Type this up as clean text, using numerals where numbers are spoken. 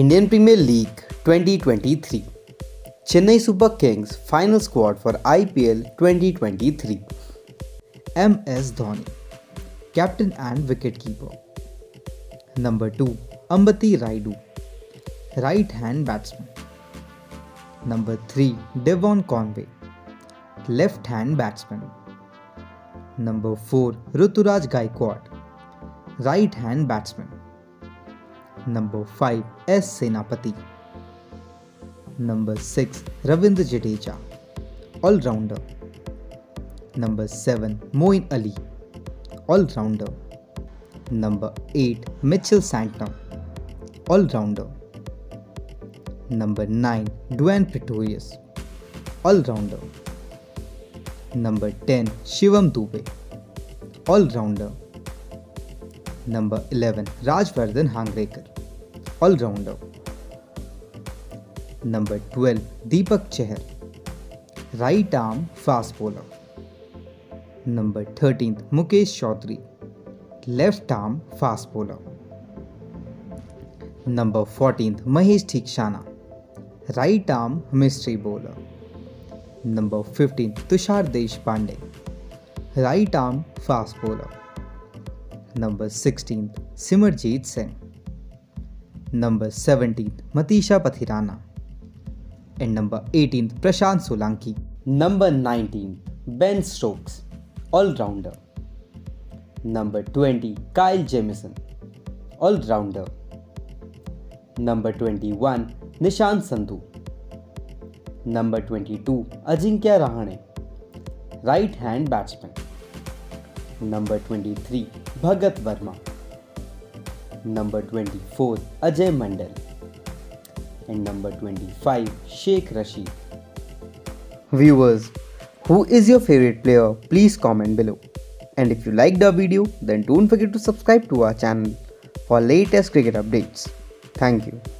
Indian Premier League 2023 Chennai Super Kings final squad for IPL 2023. MS Dhoni, captain and wicketkeeper. Number 2, Ambati Rayudu, right-hand batsman. Number 3, Devon Conway, left-hand batsman. Number 4, Ruturaj Gaikwad, right-hand batsman. Number 5, S. Senapati. Number 6, Ravindra Jadeja, all-rounder. Number 7, Moeen Ali, all-rounder. Number 8, Mitchell Sanctum, all-rounder. Number 9, Duane Pretorius, all-rounder. Number 10, Shivam Dube, all-rounder. Number 11, Rajvardhan Hangrekar, all-rounder. Number 12, Deepak Chahar, right-arm fast bowler. Number 13, Mukesh Chaudhary, left-arm fast bowler. Number 14, Mahesh Tikshana, right-arm mystery bowler. Number 15, Tushar Deshpande, right-arm fast bowler. Number 16, Simarjeet Sen. Number 17, Matisha Pathirana. And number 18, Prashant Solanki. Number 19, Ben Stokes, all-rounder. Number 20, Kyle Jamison, all-rounder. Number 21, Nishan Sandhu. Number 22, Ajinkya Rahane, right-hand batsman. Number 23, Bhagat Verma. Number 24, Ajay Mandal. And number 25, Sheik Rashid. Viewers, who is your favorite player? Please comment below. And if you liked our video, then don't forget to subscribe to our channel for latest cricket updates. Thank you.